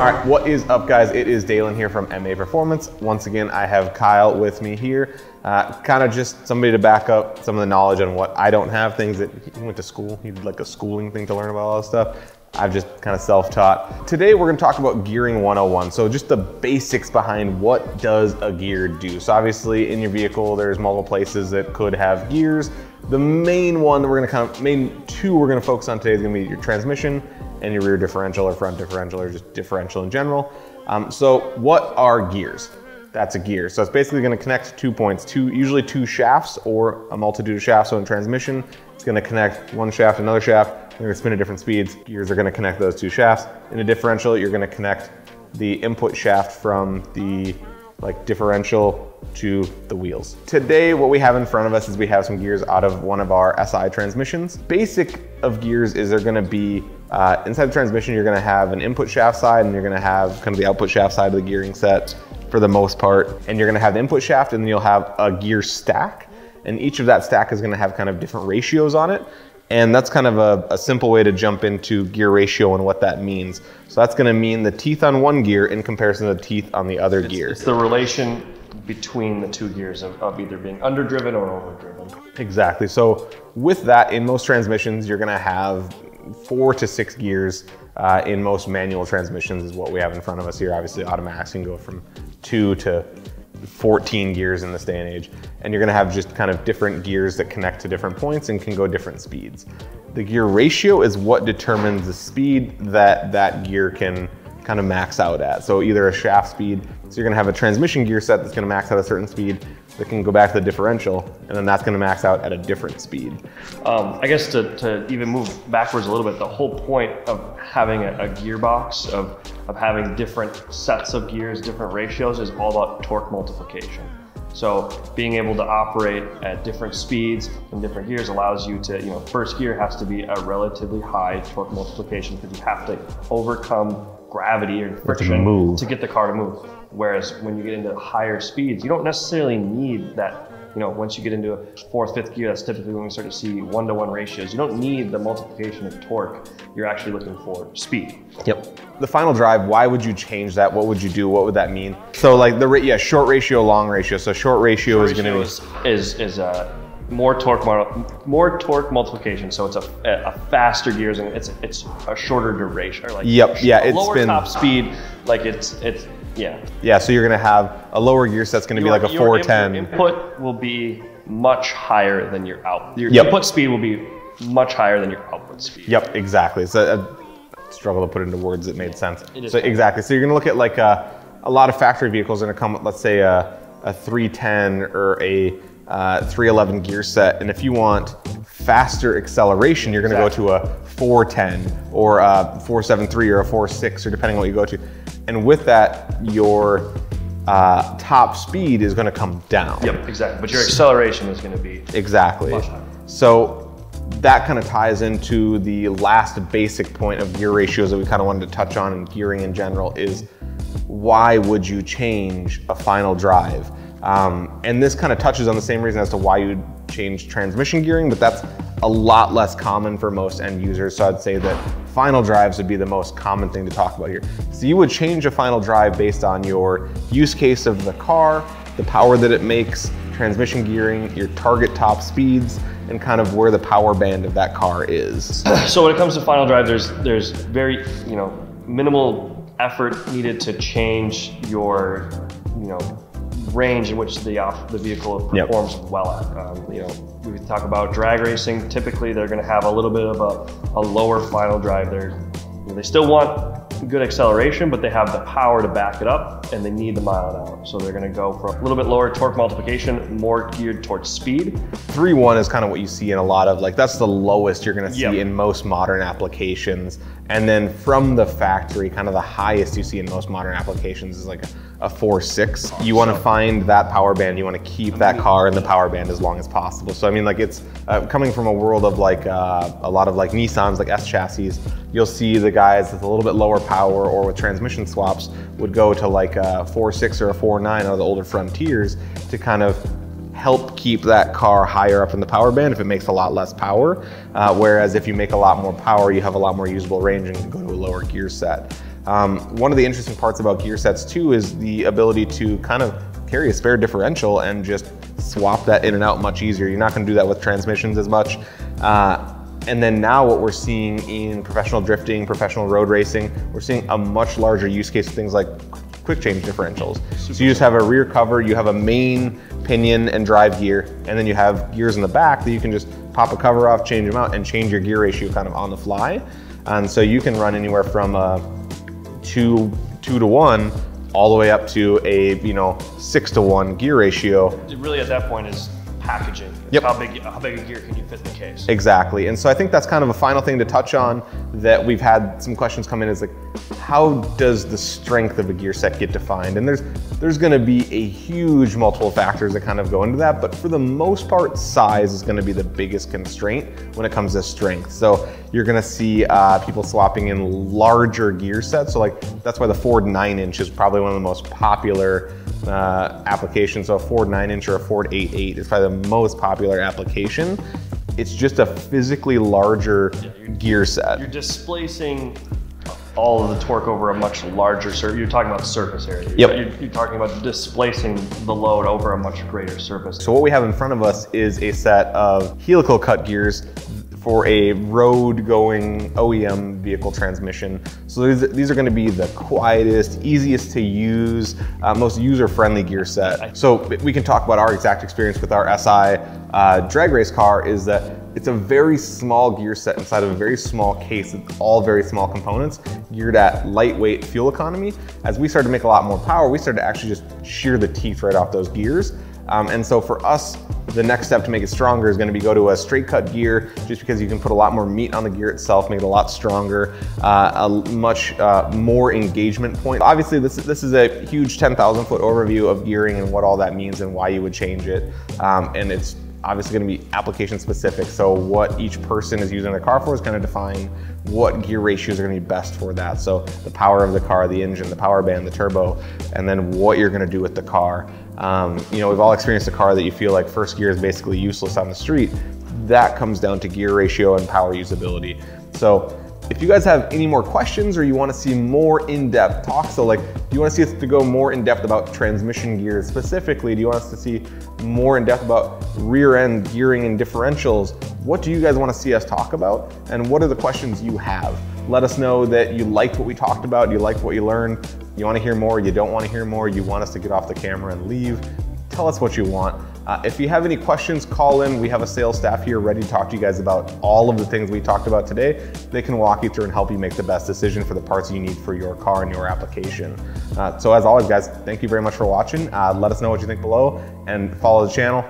All right, what is up, guys? It is Dalen here from MA Performance. Once again, I have Kyle with me here. Kind of just somebody to back up some of the knowledge on what I don't have, things that he went to school. He did like a schooling thing to learn about all this stuff. I've just kind of self-taught. Today, we're gonna talk about gearing 101. So just the basics behind what does a gear do. So obviously in your vehicle, there's multiple places that could have gears. The main one that we're gonna main two we're gonna focus on today is gonna be your transmission and your rear differential or front differential or just differential in general. So what are gears? That's a gear. So it's basically gonna connect two points, usually two shafts or a multitude of shafts. So in transmission, it's gonna connect one shaft to another shaft. They're gonna spin at different speeds. Gears are gonna connect those two shafts. In a differential, you're gonna connect the input shaft from the differential to the wheels. Today, what we have in front of us is we have some gears out of one of our SI transmissions. Basic of gears is they're gonna be, inside the transmission, you're gonna have an input shaft side and you're gonna have kind of the output shaft side of the gearing set for the most part. And you're gonna have the input shaft and then you'll have a gear stack. And each of that stack is gonna have kind of different ratios on it. And that's kind of a simple way to jump into gear ratio and what that means. So that's gonna mean the teeth on one gear in comparison to the teeth on the other gear. It's the relation between the two gears of either being underdriven or overdriven. Exactly. So with that, in most transmissions, you're gonna have 4 to 6 gears. In most manual transmissions is what we have in front of us here. Obviously automatics can go from 2 to 14 gears in this day and age. And you're gonna have just kind of different gears that connect to different points and can go different speeds. The gear ratio is what determines the speed that that gear can kind of max out at. So either a shaft speed, so you're gonna have a transmission gear set that's gonna max out at a certain speed that can go back to the differential, and then that's gonna max out at a different speed. I guess to even move backwards a little bit, the whole point of having a gearbox, of having different sets of gears, different ratios, is all about torque multiplication. So being able to operate at different speeds and different gears allows you to, you know, first gear has to be a relatively high torque multiplication because you have to overcome gravity and friction to get the car to move. Whereas when you get into higher speeds, you don't necessarily need that, you know, once you get into a 4th, 5th gear, that's typically when we start to see 1-to-1 ratios. You don't need the multiplication of torque. You're actually looking for speed. Yep. The final drive, why would you change that? What would you do? What would that mean? So like the, yeah, short ratio, long ratio. So short ratio is more torque multiplication. So it's a faster gears and it's a shorter duration. Or like lower top speed, like it's yeah. Yeah, so you're gonna have a lower gear set's gonna be like a 410. Your input will be much higher than your output. Your input speed will be much higher than your output speed. Yep, exactly. So I struggle to put into words that made sense. So exactly, so you're gonna look at like a lot of factory vehicles are gonna come with, let's say a 310 or a 311 gear set, and if you want faster acceleration, you're gonna go to a 410 or a 473 or a 46, or depending on what you go to. And with that, your top speed is gonna come down. Yep, exactly, but your acceleration is gonna be much higher. So that kind of ties into the last basic point of gear ratios that we kind of wanted to touch on in gearing in general is why would you change a final drive? And this kind of touches on the same reason as to why you'd change transmission gearing, but that's a lot less common for most end users. So I'd say that final drives would be the most common thing to talk about here. So you would change a final drive based on your use case of the car, the power that it makes, transmission gearing, your target top speeds, and kind of where the power band of that car is. So when it comes to final drive, there's very, you know, minimal effort needed to change your, you know, range in which the vehicle performs well at. You know, we talk about drag racing. Typically, they're going to have a little bit of a lower final drive. They still want good acceleration, but they have the power to back it up, and they need the mile an hour. So they're going to go for a little bit lower torque multiplication, more geared towards speed. 3.1 is kind of what you see in a lot of, like, that's the lowest you're going to see in most modern applications. And then from the factory, kind of the highest you see in most modern applications is like a 4.6. You want to find that power band. You want to keep that car in the power band as long as possible. So I mean, like, it's coming from a world of like a lot of like Nissans, like S chassis. You'll see the guys with a little bit lower power or with transmission swaps would go to like a 4.6 or a 4.9 or the older Frontiers to kind of help keep that car higher up in the power band if it makes a lot less power. Whereas if you make a lot more power, you have a lot more usable range and can go to a lower gear set. One of the interesting parts about gear sets too is the ability to kind of carry a spare differential and just swap that in and out much easier. You're not going to do that with transmissions as much. And then now what we're seeing in professional drifting, professional road racing, we're seeing a much larger use case of things like quick change differentials. So you just have a rear cover, you have a main pinion and drive gear, and then you have gears in the back that you can just pop a cover off, change them out, and change your gear ratio kind of on the fly. And so you can run anywhere from a two to one all the way up to a 6 to 1 gear ratio. It really at that point is packaging. Yep. How big a gear can you fit in the case? Exactly. And so I think that's kind of a final thing to touch on that we've had some questions come in is like, how does the strength of a gear set get defined? And there's going to be a huge multiple factors that kind of go into that, but for the most part, size is going to be the biggest constraint when it comes to strength. So you're going to see people swapping in larger gear sets. So like that's why the Ford 9 inch is probably one of the most popular application. So a Ford 9 inch or a Ford 8.8 is probably the most popular application. It's just a physically larger gear set. You're displacing all of the torque over a much larger surface. You're talking about surface area. Yep. You're talking about displacing the load over a much greater surface. So what we have in front of us is a set of helical cut gears for a road going OEM vehicle transmission. So these are gonna be the quietest, easiest to use, most user-friendly gear set. So we can talk about our exact experience with our SI drag race car is that it's a very small gear set inside of a very small case. It's all very small components geared at lightweight fuel economy. As we started to make a lot more power, we started to actually just shear the teeth right off those gears. And so for us, the next step to make it stronger is going to be go to a straight cut gear, just because you can put a lot more meat on the gear itself, make it a lot stronger, a much more engagement point. Obviously, this is a huge 10,000 foot overview of gearing and what all that means and why you would change it. And it's obviously going to be application specific. So what each person is using the car for is going to define what gear ratios are going to be best for that. So the power of the car, the engine, the power band, the turbo, and then what you're going to do with the car. We've all experienced a car that you feel like first gear is basically useless on the street. That comes down to gear ratio and power usability. So if you guys have any more questions or you want to see more in-depth talks, so like, do you want to see us to go more in-depth about transmission gears specifically? Do you want us to see more in-depth about rear end gearing and differentials? What do you guys want to see us talk about? And what are the questions you have? Let us know that you liked what we talked about, you liked what you learned, you want to hear more, you don't want to hear more, you want us to get off the camera and leave. Tell us what you want. If you have any questions, call in. We have a sales staff here ready to talk to you guys about all of the things we talked about today. They can walk you through and help you make the best decision for the parts you need for your car and your application. So as always, guys, thank you very much for watching. Let us know what you think below and follow the channel,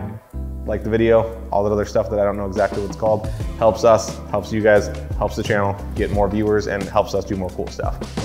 like the video, all that other stuff that I don't know exactly what it's called. Helps us, helps you guys, helps the channel get more viewers, and helps us do more cool stuff.